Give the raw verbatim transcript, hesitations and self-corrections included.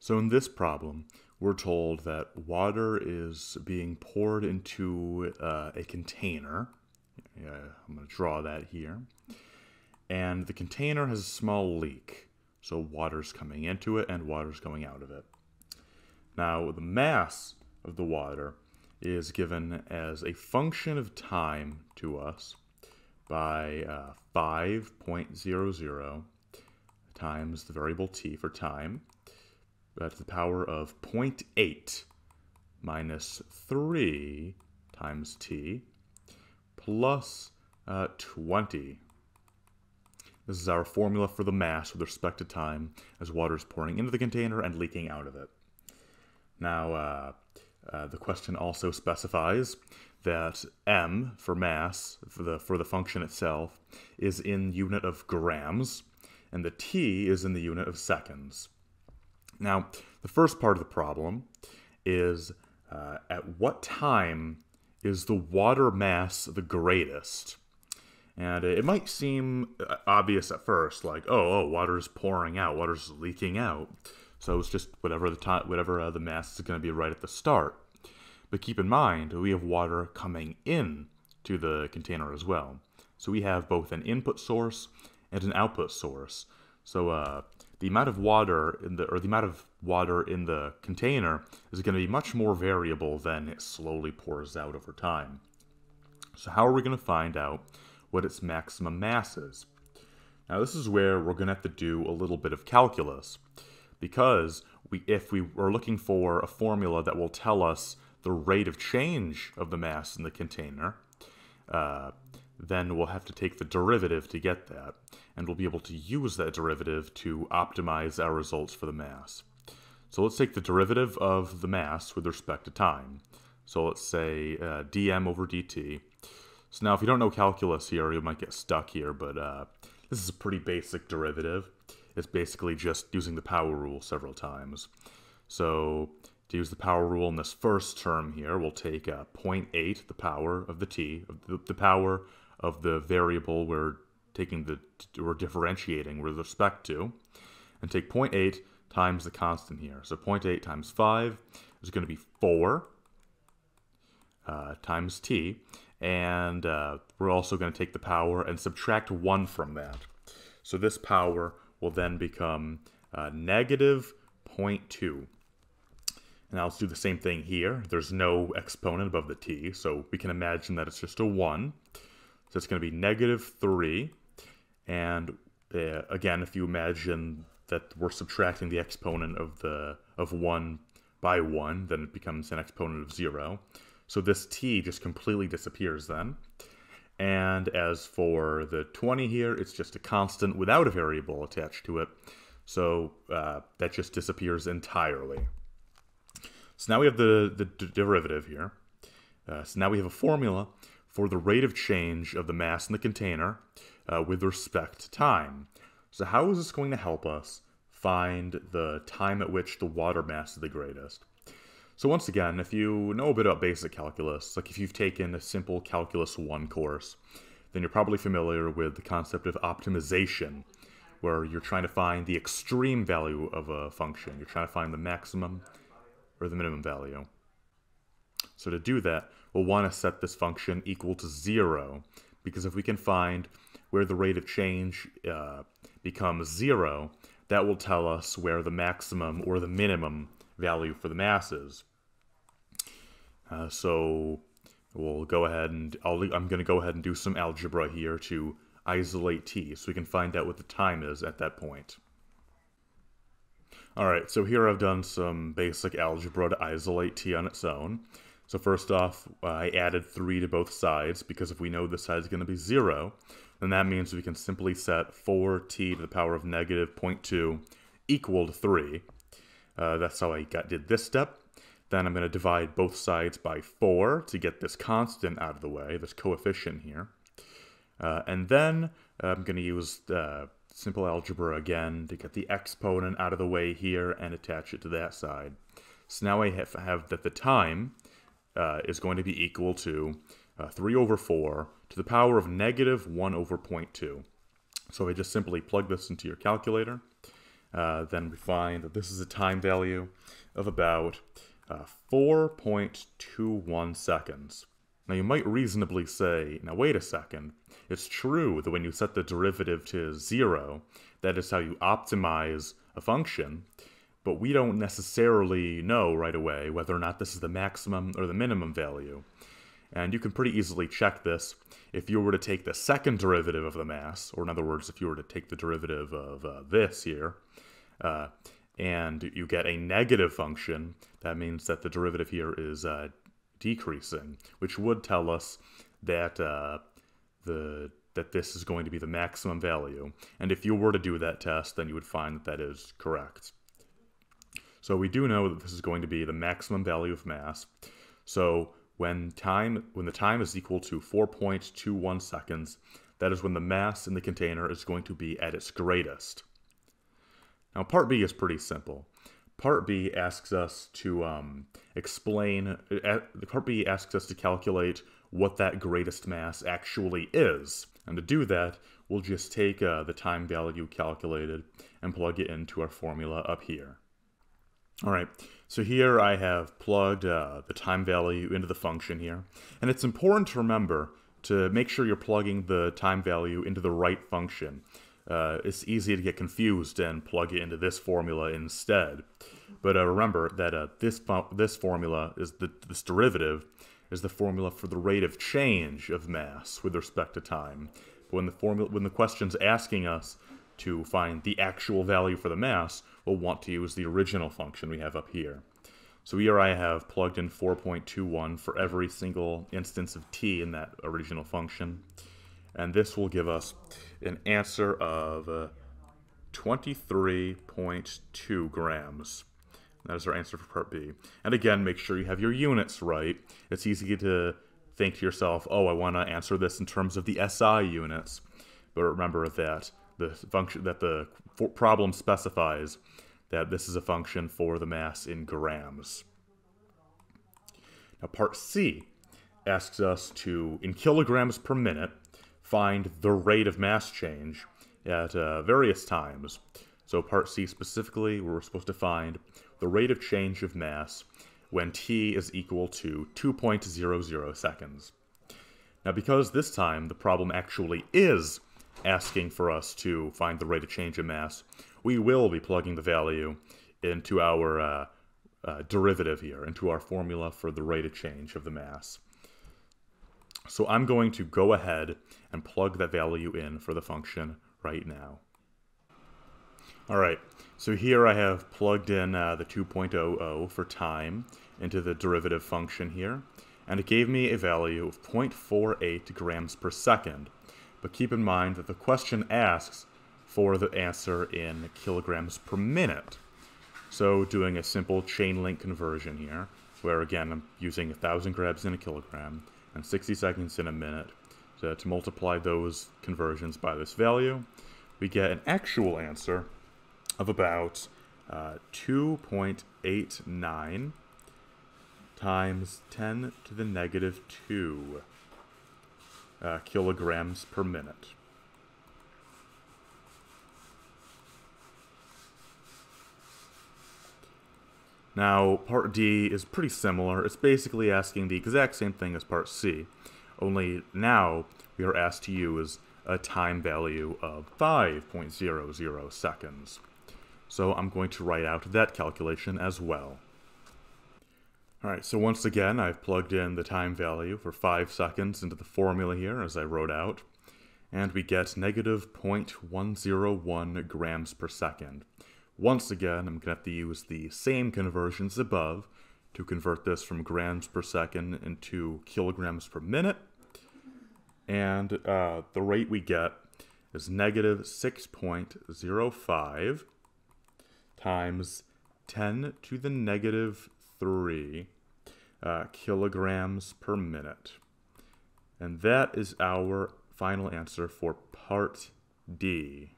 So in this problem, we're told that water is being poured into uh, a container. Uh, I'm going to draw that here. And the container has a small leak. So water's coming into it and water's going out of it. Now the mass of the water is given as a function of time to us by uh, five point zero zero times the variable t for time. That's the power of zero point eight minus three times t plus uh, twenty. This is our formula for the mass with respect to time as water is pouring into the container and leaking out of it. Now, uh, uh, the question also specifies that m for mass, for the, for the function itself, is in unit of grams, and the t is in the unit of seconds. Now, the first part of the problem is uh, at what time is the water mass the greatest? And it might seem obvious at first, like, oh, oh, water's pouring out, water's leaking out. So it's just whatever the time, whatever uh, the mass is going to be right at the start. But keep in mind, we have water coming in to the container as well. So we have both an input source and an output source. So uh, the amount of water in the or the amount of water in the container is going to be much more variable than it slowly pours out over time. So how are we going to find out what its maximum mass is? Now this is where we're going to have to do a little bit of calculus, because we, if we were looking for a formula that will tell us the rate of change of the mass in the container, uh, then we'll have to take the derivative to get that, and we'll be able to use that derivative to optimize our results for the mass. So let's take the derivative of the mass with respect to time. So let's say uh, dm over dt. So now if you don't know calculus here, you might get stuck here, but uh, this is a pretty basic derivative. It's basically just using the power rule several times. So to use the power rule in this first term here, we'll take uh, zero point eight, the power of the t, the power of the variable we're taking the, we're differentiating with respect to, and take zero point eight times the constant here. So zero point eight times five is going to be four uh, times t. And uh, we're also going to take the power and subtract one from that. So this power will then become uh, negative zero point two. Now let's do the same thing here. There's no exponent above the t, so we can imagine that it's just a one. So it's going to be negative three. And uh, again, if you imagine that we're subtracting the exponent of, the, of one by one, then it becomes an exponent of zero. So this t just completely disappears then. And as for the twenty here, it's just a constant without a variable attached to it. So uh, that just disappears entirely. So now we have the, the d derivative here. Uh, so now we have a formula for the rate of change of the mass in the container uh, with respect to time. So how is this going to help us find the time at which the water mass is the greatest? So once again, if you know a bit about basic calculus, like if you've taken a simple Calculus one course, then you're probably familiar with the concept of optimization, where you're trying to find the extreme value of a function. You're trying to find the maximum or the minimum value. So to do that, we'll want to set this function equal to zero, because if we can find where the rate of change uh, becomes zero, that will tell us where the maximum or the minimum value for the mass is. Uh, so we'll go ahead and I'll, I'm going to go ahead and do some algebra here to isolate t, so we can find out what the time is at that point. All right, so here I've done some basic algebra to isolate t on its own. So first off, I added three to both sides, because if we know this side is going to be zero, then that means we can simply set four t to the power of negative zero point two equal to three. Uh, that's how I got, did this step. Then I'm going to divide both sides by four to get this constant out of the way, this coefficient here. Uh, and then I'm going to use uh, simple algebra again to get the exponent out of the way here and attach it to that side. So now I have, have that the time uh, is going to be equal to uh, three over four to the power of negative one over zero point two. So I just simply plug this into your calculator. uh, then we find that this is a time value of about uh, four point two one seconds. Now you might reasonably say, now wait a second, it's true that when you set the derivative to zero, that is how you optimize a function, but we don't necessarily know right away whether or not this is the maximum or the minimum value. And you can pretty easily check this if you were to take the second derivative of the mass, or in other words, if you were to take the derivative of uh, this here, uh, and you get a negative function, that means that the derivative here is uh, decreasing, which would tell us that uh, the that this is going to be the maximum value. And if you were to do that test, then you would find that that is correct. So we do know that this is going to be the maximum value of mass. So when time when the time is equal to four point two one seconds, that is when the mass in the container is going to be at its greatest. Now part B is pretty simple. Part B asks us to um, explain, uh, part B asks us to calculate what that greatest mass actually is. And to do that, we'll just take uh, the time value calculated and plug it into our formula up here. All right, so here I have plugged uh, the time value into the function here. And it's important to remember to make sure you're plugging the time value into the right function. Uh, it's easy to get confused and plug it into this formula instead. But uh, remember that uh, this this formula is the this derivative is the formula for the rate of change of mass with respect to time. But when the formula when the question's asking us to find the actual value for the mass, we'll want to use the original function we have up here. So here I have plugged in four point two one for every single instance of t in that original function. And this will give us an answer of uh, twenty-three point two grams. That is our answer for part B. And again, make sure you have your units right. It's easy to think to yourself, oh, I want to answer this in terms of the S I units. But remember that the function that the problem specifies that this is a function for the mass in grams. Now, part C asks us to, in kilograms per minute, find the rate of mass change at uh, various times. So part C specifically, we're supposed to find the rate of change of mass when t is equal to two point zero zero seconds. Now because this time the problem actually is asking for us to find the rate of change of mass, we will be plugging the value into our uh, uh, derivative here, into our formula for the rate of change of the mass. So I'm going to go ahead and plug that value in for the function right now. All right, so here I have plugged in uh, the two point zero zero for time into the derivative function here, and it gave me a value of zero point four eight grams per second. But keep in mind that the question asks for the answer in kilograms per minute. So doing a simple chain link conversion here, where again I'm using one thousand grams in a kilogram, and sixty seconds in a minute. So to multiply those conversions by this value, we get an actual answer of about uh, two point eight nine times ten to the negative two uh, kilograms per minute. Now, part D is pretty similar. It's basically asking the exact same thing as part C, only now we are asked to use a time value of five point zero zero seconds. So I'm going to write out that calculation as well. All right, so once again, I've plugged in the time value for five seconds into the formula here as I wrote out, and we get negative zero point one zero one grams per second. Once again, I'm going to have to use the same conversions above to convert this from grams per second into kilograms per minute. And uh, the rate we get is negative six point zero five times ten to the negative three uh, kilograms per minute. And that is our final answer for part D.